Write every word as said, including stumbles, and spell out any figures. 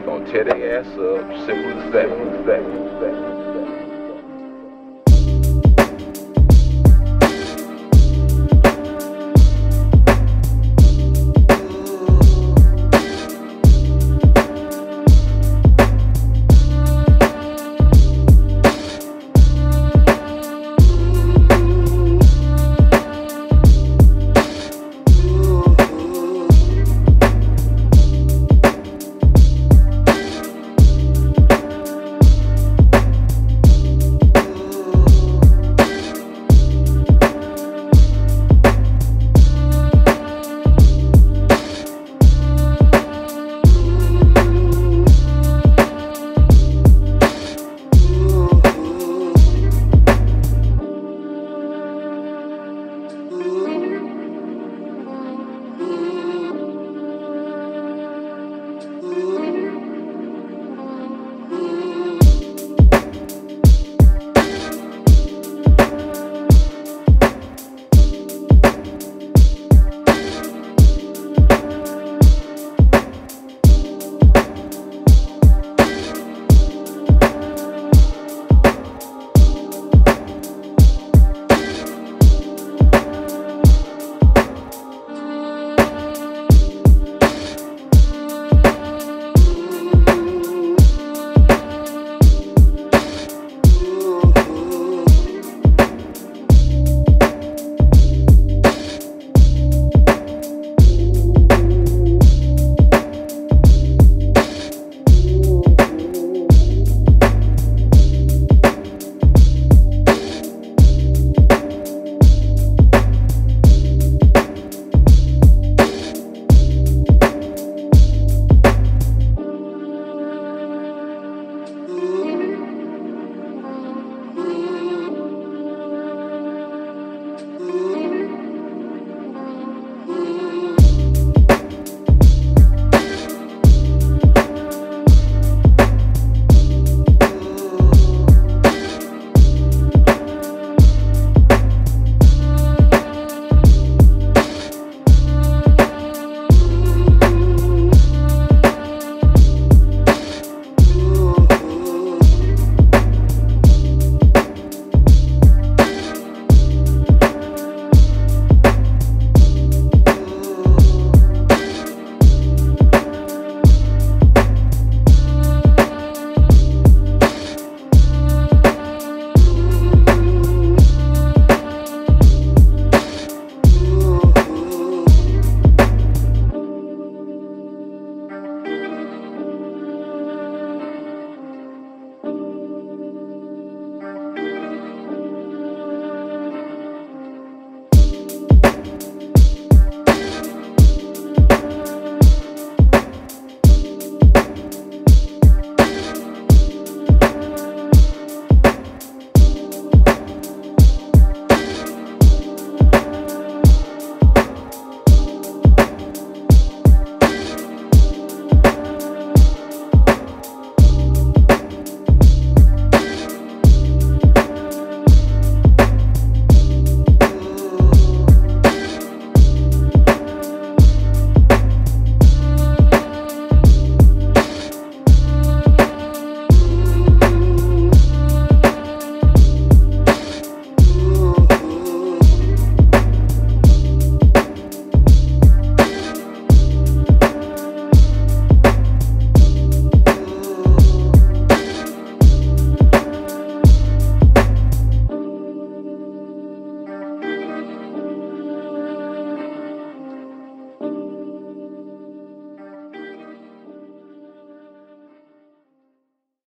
He gonna tear their ass up. Simple as that.